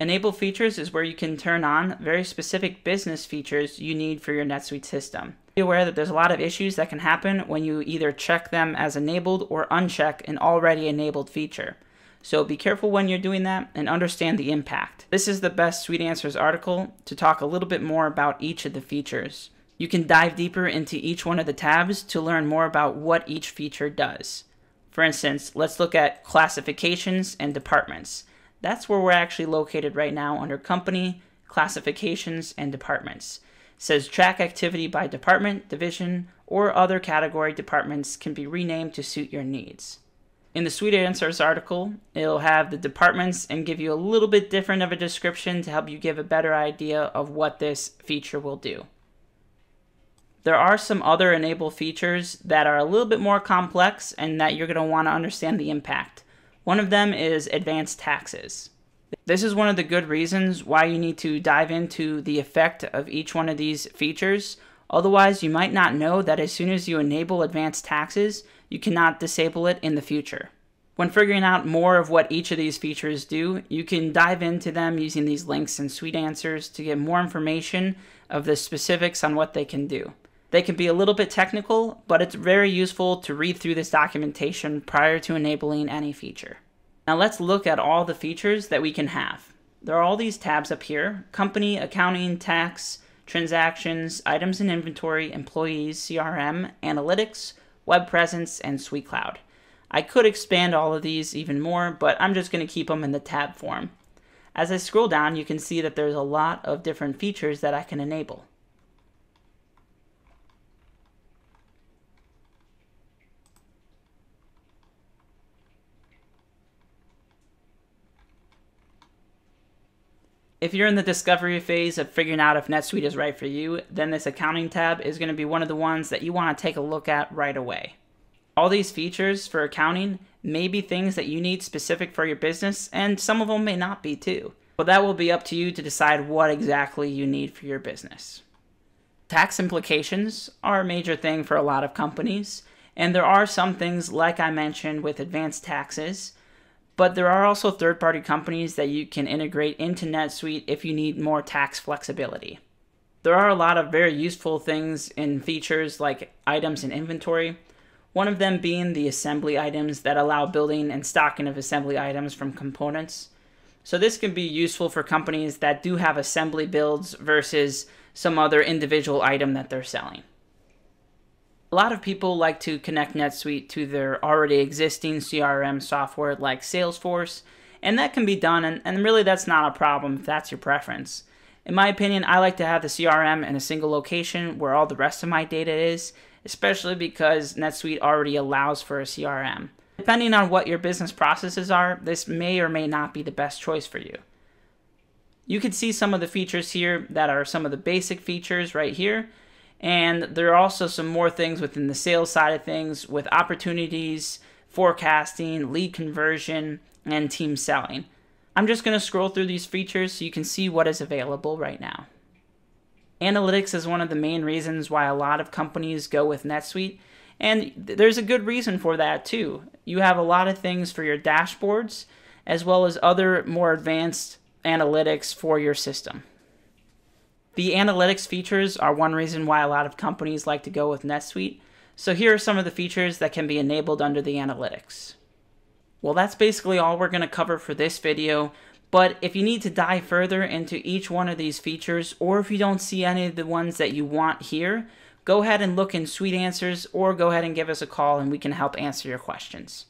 Enable features is where you can turn on very specific business features you need for your NetSuite system. Be aware that there's a lot of issues that can happen when you either check them as enabled or uncheck an already enabled feature. So be careful when you're doing that and understand the impact. This is the best SuiteAnswers article to talk a little bit more about each of the features. You can dive deeper into each one of the tabs to learn more about what each feature does. For instance, let's look at classifications and departments. That's where we're actually located right now under Company, Classifications, and Departments. It says track activity by department, division, or other category. Departments can be renamed to suit your needs. In the SuiteAnswers article, it'll have the departments and give you a little bit different of a description to help you give a better idea of what this feature will do. There are some other enable features that are a little bit more complex and that you're going to want to understand the impact. One of them is advanced taxes. This is one of the good reasons why you need to dive into the effect of each one of these features. Otherwise, you might not know that as soon as you enable advanced taxes, you cannot disable it in the future. When figuring out more of what each of these features do, you can dive into them using these links in SuiteAnswers to get more information of the specifics on what they can do. They can be a little bit technical, but it's very useful to read through this documentation prior to enabling any feature. Now let's look at all the features that we can have. There are all these tabs up here: company, accounting, tax, transactions, items and inventory, employees, CRM, analytics, web presence, and SuiteCloud. I could expand all of these even more, but I'm just going to keep them in the tab form. As I scroll down, you can see that there's a lot of different features that I can enable. If you're in the discovery phase of figuring out if NetSuite is right for you, then this accounting tab is going to be one of the ones that you want to take a look at right away. All these features for accounting may be things that you need specific for your business, and some of them may not be too. But that will be up to you to decide what exactly you need for your business. Tax implications are a major thing for a lot of companies, and there are some things, like I mentioned, with advanced taxes. But there are also third-party companies that you can integrate into NetSuite if you need more tax flexibility. There are a lot of very useful things in features like items and inventory, one of them being the assembly items that allow building and stocking of assembly items from components. So this can be useful for companies that do have assembly builds versus some other individual item that they're selling. A lot of people like to connect NetSuite to their already existing CRM software like Salesforce, and that can be done, and really that's not a problem if that's your preference. In my opinion, I like to have the CRM in a single location where all the rest of my data is, especially because NetSuite already allows for a CRM. Depending on what your business processes are, this may or may not be the best choice for you. You can see some of the features here that are some of the basic features right here. And there are also some more things within the sales side of things with opportunities, forecasting, lead conversion, and team selling. I'm just going to scroll through these features so you can see what is available right now. Analytics is one of the main reasons why a lot of companies go with NetSuite, and there's a good reason for that too. You have a lot of things for your dashboards as well as other more advanced analytics for your system. The analytics features are one reason why a lot of companies like to go with NetSuite. So here are some of the features that can be enabled under the analytics. Well, that's basically all we're going to cover for this video. But if you need to dive further into each one of these features, or if you don't see any of the ones that you want here, go ahead and look in SuiteAnswers or go ahead and give us a call and we can help answer your questions.